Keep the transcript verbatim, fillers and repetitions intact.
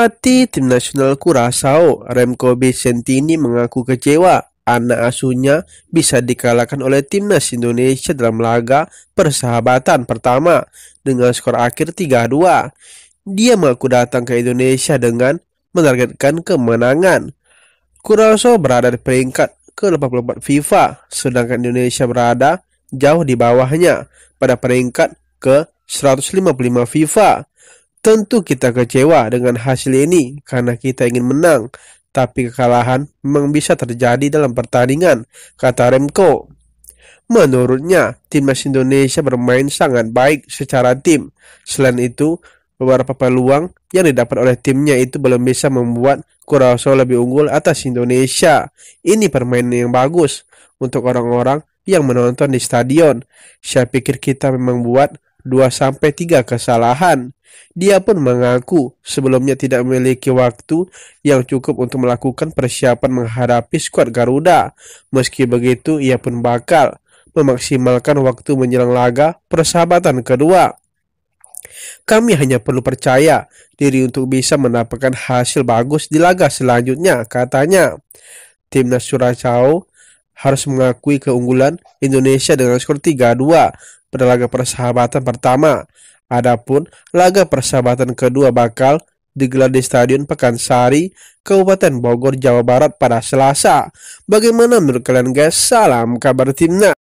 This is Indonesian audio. Pelatih tim nasional Curaçao, Remko Bicentini mengaku kecewa anak asuhnya bisa dikalahkan oleh Timnas Indonesia dalam laga persahabatan pertama dengan skor akhir tiga dua. Dia mengaku datang ke Indonesia dengan menargetkan kemenangan. Curaçao berada di peringkat ke delapan puluh empat FIFA, sedangkan Indonesia berada jauh di bawahnya pada peringkat ke seratus lima puluh lima FIFA. Tentu kita kecewa dengan hasil ini karena kita ingin menang, tapi kekalahan memang bisa terjadi dalam pertandingan, kata Remko. Menurutnya, timnas Indonesia bermain sangat baik secara tim. Selain itu, beberapa peluang yang didapat oleh timnya itu belum bisa membuat Curaçao lebih unggul atas Indonesia. Ini permainan yang bagus untuk orang-orang yang menonton di stadion. Saya pikir kita memang buat dua sampai tiga kesalahan. Dia pun mengaku sebelumnya tidak memiliki waktu yang cukup untuk melakukan persiapan menghadapi skuad Garuda. Meski begitu, ia pun bakal memaksimalkan waktu menjelang laga persahabatan kedua. Kami hanya perlu percaya diri untuk bisa mendapatkan hasil bagus di laga selanjutnya, katanya. Timnas Curaçao harus mengakui keunggulan Indonesia dengan skor tiga dua pada laga persahabatan pertama. Adapun laga persahabatan kedua bakal digelar di Stadion Pekansari, Kabupaten Bogor, Jawa Barat pada Selasa. Bagaimana menurut kalian, guys? Salam kabar timnas.